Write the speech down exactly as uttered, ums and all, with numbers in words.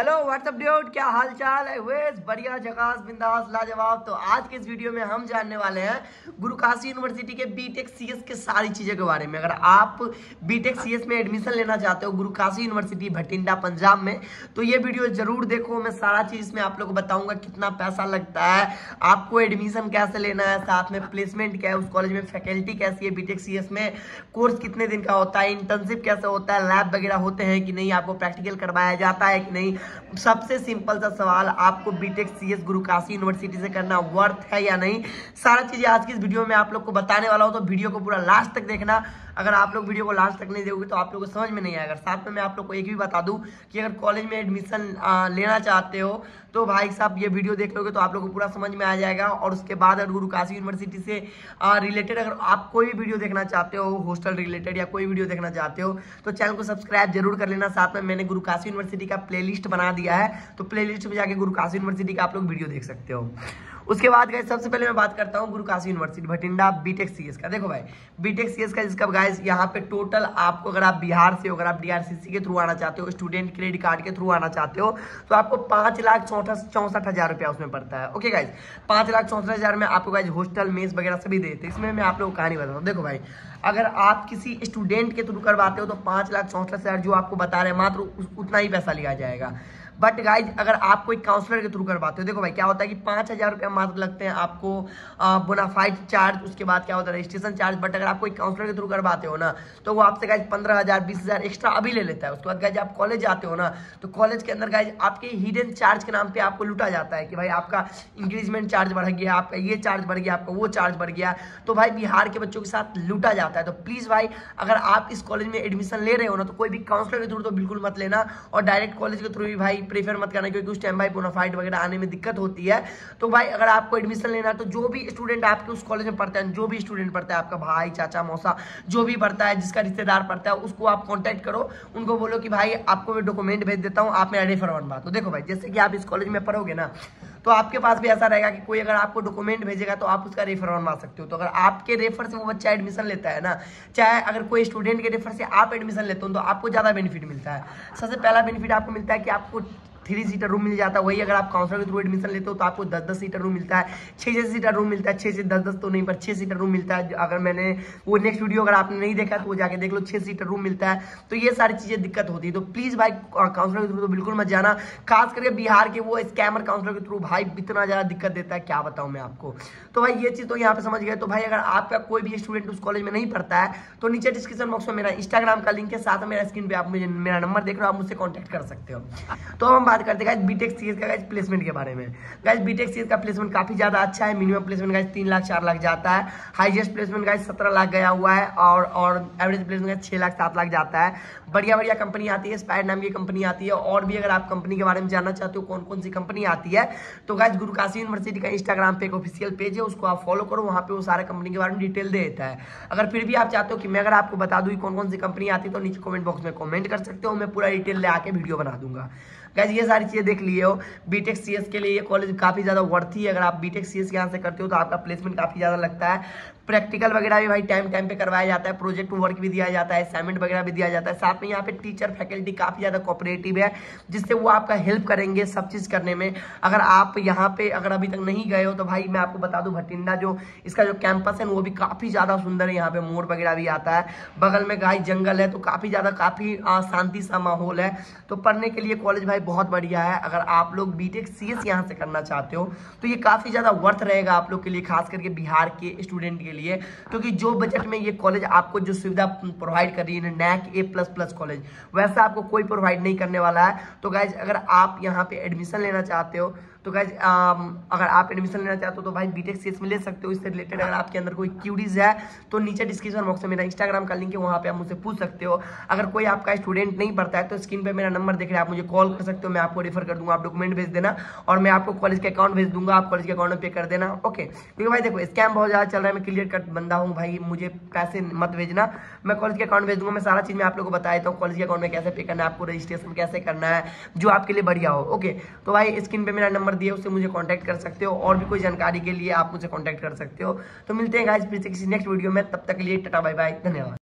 Hello what's up dude, क्या हाल चाल है? वेज बढ़िया, झकास, बिंदास, लाजवाब। तो आज के इस वीडियो में हम जानने वाले हैं गुरु काशी यूनिवर्सिटी के बीटेक सीएस के सारी चीज़ों के बारे में। अगर आप बीटेक सीएस में एडमिशन लेना चाहते हो गुरु काशी यूनिवर्सिटी भटिंडा पंजाब में, तो ये वीडियो जरूर देखो। मैं सारा चीज़ में आप लोग को बताऊँगा कितना पैसा लगता है, आपको एडमिशन कैसे लेना है, साथ में प्लेसमेंट क्या है, उस कॉलेज में फैकल्टी कैसी है, बीटेक सीएस में कोर्स कितने दिन का होता है, इंटर्नशिप कैसे होता है, लैब वगैरह होते हैं कि नहीं, आपको प्रैक्टिकल करवाया जाता है कि नहीं। सबसे सिंपल सा सवाल, आपको बीटेक सीएस गुरु काशी यूनिवर्सिटी से करना वर्थ है या नहीं, सारा चीजें आज की इस वीडियो में आप लोग को बताने वाला हूं। तो वीडियो को पूरा लास्ट तक देखना। अगर आप लोग वीडियो को लास्ट तक नहीं देखोगे तो आप लोग को समझ में नहीं आएगा। साथ में मैं आप लोग को एक भी बता दूं कि अगर कॉलेज में एडमिशन लेना चाहते हो तो भाई साहब ये वीडियो देख लोगे तो आप लोग को पूरा समझ में आ जाएगा। और उसके बाद अगर गुरु काशी यूनिवर्सिटी से रिलेटेड अगर आप कोई भी वीडियो देखना चाहते हो, हॉस्टल रिलेटेड या कोई वीडियो देखना चाहते हो, तो चैनल को सब्सक्राइब जरूर कर लेना। साथ में मैंने गुरु काशी यूनिवर्सिटी का प्ले लिस्ट बना दिया है, तो प्लेलिस्ट में जाके गुरु काशी यूनिवर्सिटी का आप लोग वीडियो देख सकते हो। उसके बाद गाइस सबसे पहले मैं बात करता हूँ Guru Kashi university Bathinda BTech CS का। देखो भाई, बीटेक सीएस का जिसका गाइस यहाँ पे टोटल आपको, अगर आप बिहार से हो, अगर आप डीआरसीसी के थ्रू आना चाहते हो, स्टूडेंट क्रेडिट कार्ड के थ्रू आना चाहते हो, तो आपको पाँच लाख चौंसठ हज़ार रुपया उसमें पड़ता है। ओके गाइज, पाँच लाख चौंसठ हज़ार में आपको गाइज होस्टल मेस वगैरह सभी देते हैं। इसमें मैं आप लोग को कहानी बताऊँ। देखो भाई, अगर आप किसी स्टूडेंट के थ्रू करवाते हो तो पाँच लाख चौंसठ हज़ार जो आपको बता रहे हैं, मात्र उतना ही पैसा लिया जाएगा। बट गाइज अगर आप कोई काउंसलर के थ्रू करवाते हो, देखो भाई क्या होता है कि पाँच हज़ार रुपया मात्र लगते हैं आपको बोनाफाइड चार्ज, उसके बाद क्या होता है रजिस्ट्रेशन चार्ज। बट अगर आप कोई काउंसलर के थ्रू करवाते हो ना, तो वो आपसे गाइज पंद्रह हज़ार बीस हज़ार एक्स्ट्रा अभी ले लेता है। उसके बाद गाइज आप कॉलेज जाते हो ना, तो कॉलेज के अंदर गाइज आपके हिडन चार्ज के नाम पर आपको लूटा जाता है कि भाई आपका इंक्रीजमेंट चार्ज बढ़ गया, आपका ये चार्ज बढ़ गया, आपका वो चार्ज बढ़ गया। तो भाई बिहार के बच्चों के साथ लूटा जाता है। तो प्लीज़ भाई, अगर आप इस कॉलेज में एडमिशन ले रहे हो ना, तो कोई भी काउंसलर के थ्रू तो बिल्कुल मत लेना, और डायरेक्ट कॉलेज के थ्रू भी भाई प्रेफर मत करना, क्योंकि उस टाइम भाई बोनाफाइड वगैरह आने में दिक्कत होती है। तो भाई अगर आपको एडमिशन लेना है, तो जो भी स्टूडेंट आपके उस कॉलेज में पढ़ता है, जो भी स्टूडेंट पढ़ता है, आपका भाई, चाचा, मौसा, जो भी पढ़ता है, जिसका रिश्तेदार पढ़ता है, उसको आप कॉन्टैक्ट करो। उनको बोलो कि भाई आपको मैं डॉक्यूमेंट भेज देता हूँ, आप मेरा रेफर बनवा। तो देखो भाई, जैसे कि आप इस कॉलेज में पढ़ोगे ना, तो आपके पास भी ऐसा रहेगा कि कोई अगर आपको डॉक्यूमेंट भेजेगा तो आप उसका रेफर बनवा सकते हो। तो अगर आपके रेफर से वो बच्चा एडमिशन लेता है ना, चाहे अगर कोई स्टूडेंट के रेफर से आप एडमिशन लेते हो, तो आपको ज़्यादा बेनिफिट मिलता है। सबसे पहला बेनिफिट आपको मिलता है कि आपको थ्री सीटर रूम मिल जाता है। वही अगर आप काउंसलर के थ्रू एडमिशन लेते हो तो आपको दस दस सीटर रूम मिलता है, छः छः सीटर रूम मिलता है, छः से दस दस तो नहीं पर छः सीटर रूम मिलता है। अगर मैंने वो नेक्स्ट वीडियो अगर आपने नहीं देखा तो वो जाके देख लो, छः सीटर रूम मिलता है। तो ये सारी चीज़ें दिक्कत होती है। तो प्लीज़ भाई काउंसलर के थ्रू तो बिल्कुल मत जाना, खास करके बिहार के वो स्कैमर काउंसलर के थ्रू भाई इतना ज़्यादा दिक्कत देता है, क्या बताऊँ मैं आपको। तो भाई ये चीज़ तो यहाँ पर समझ गए। तो भाई अगर आपका कोई भी स्टूडेंट उस कॉलेज में नहीं पढ़ता है, तो नीचे डिस्क्रिप्शन बॉक्स में मेरा इंस्टाग्राम का लिंक है, साथ में मेरा स्क्रीन पर आप मुझे मेरा नंबर देख रहे हो, आप मुझसे कॉन्टैक्ट कर सकते हो। तो हम करते गाइस बीटेक सीएस का गाइस प्लेसमेंट के बारे में। गाइस बीटेक सीएस का प्लेसमेंट काफी ज्यादा अच्छा है। मिनिमम प्लेसमेंट गाइस तीन लाख चार लाख जाता है, हाईएस्ट प्लेसमेंट गाइस सत्रह लाख गया हुआ है, और और एवरेज प्लेसमेंट गाइस छह लाख सात लाख जाता है। बढ़िया बढ़िया कंपनी आती है, स्पायर नाम की कंपनी आती है। और भी अगर आप कंपनी के बारे में जानना चाहते हो, कौन कौन सी कंपनी आती है, तो गाइस गुरु काशी यूनिवर्सिटी का इंस्टाग्राम पे एक ऑफिशियल पेज है, उसको आप फॉलो करो, वहाँ पे वो सारे कंपनी के बारे में डिटेल दे देता है। अगर फिर भी आप चाहते हो कि मैं अगर आपको बता दूँ कौन कौन सी कंपनी आती है, तो नीचे कॉमेंट बॉक्स में कॉमेंट कर सकते हो, मैं पूरा डिटेल ले आके वीडियो बना दूंगा। गाइस ये सारी चीज़ें देख लिए हो। बीटेक सीएस के लिए ये कॉलेज काफ़ी ज़्यादा वर्थी है। अगर आप बीटेक सीएस यहाँ से करते हो तो आपका प्लेसमेंट काफ़ी ज़्यादा लगता है। प्रैक्टिकल वगैरह भी भाई टाइम टाइम पे करवाया जाता है, प्रोजेक्ट वर्क भी दिया जाता है, असाइनमेंट वगैरह भी दिया जाता है। साथ में यहाँ पे टीचर फैकल्टी काफ़ी ज़्यादा कोऑपरेटिव है, जिससे वो आपका हेल्प करेंगे सब चीज़ करने में। अगर आप यहाँ पे अगर अभी तक नहीं गए हो तो भाई मैं आपको बता दूँ, भटिंडा जो इसका जो कैंपस है वो भी काफ़ी ज़्यादा सुंदर है। यहाँ पर मोर वगैरह भी आता है, बगल में गाय जंगल है, तो काफ़ी ज़्यादा काफ़ी शांति सा माहौल है। तो पढ़ने के लिए कॉलेज भाई बहुत बढ़िया है। अगर आप लोग बीटेक सीएस यहाँ से करना चाहते हो तो ये काफ़ी ज़्यादा वर्थ रहेगा आप लोग के लिए, खास करके बिहार के स्टूडेंट के लिए, क्योंकि जो बजट में ये कॉलेज आपको जो सुविधा प्रोवाइड कर रही है, NAAC A plus plus college, वैसा आपको कोई प्रोवाइड नहीं करने वाला है। तो गाइज अगर आप यहाँ पे एडमिशन लेना चाहते हो, तो गाइज अगर आप एडमिशन लेना चाहते हो तो भाई बीटेक सीएस में ले सकते हो। इससे रिलेटेड अगर आपके अंदर कोई क्यूरीज है तो नीचे डिस्क्रिप्शन बॉक्स में मेरा इंस्टाग्राम का लिंक है, वहाँ पे आप मुझसे पूछ सकते हो। अगर कोई आपका स्टूडेंट नहीं पढ़ता है तो स्क्रीन पे मेरा नंबर देख रहे हैं, आप मुझे कॉल कर सकते हो, मैं आपको रेफर कर दूंगा। आप डॉक्यूमेंट भेज देना और मैं आपको कॉलेज के अकाउंट भेज दूंगा, आप कॉलेज के अकाउंट में पे कर देना। ओके, क्योंकि भाई देखो स्कैम बहुत ज़्यादा चल रहा है। मैं क्लियर कट बंदा हूँ भाई, मुझे पैसे मत भेजना, मैं कॉलेज के अकाउंट भेज दूँगा। मैं सारा चीज़ मैं आप लोग को बता देता हूँ कॉलेज के अकाउंट में कैसे पे करना है, आपको रजिस्ट्रेशन कैसे करना है, जो आपके लिए बढ़िया हो। ओके, तो भाई स्क्रीन पर मेरा नंबर दिया, उससे मुझे कांटेक्ट कर सकते हो। और भी कोई जानकारी के लिए आप मुझे कांटेक्ट कर सकते हो। तो मिलते हैं गाइस फिर से किसी नेक्स्ट वीडियो में, तब तक के लिए टाटा बाय बाय, धन्यवाद।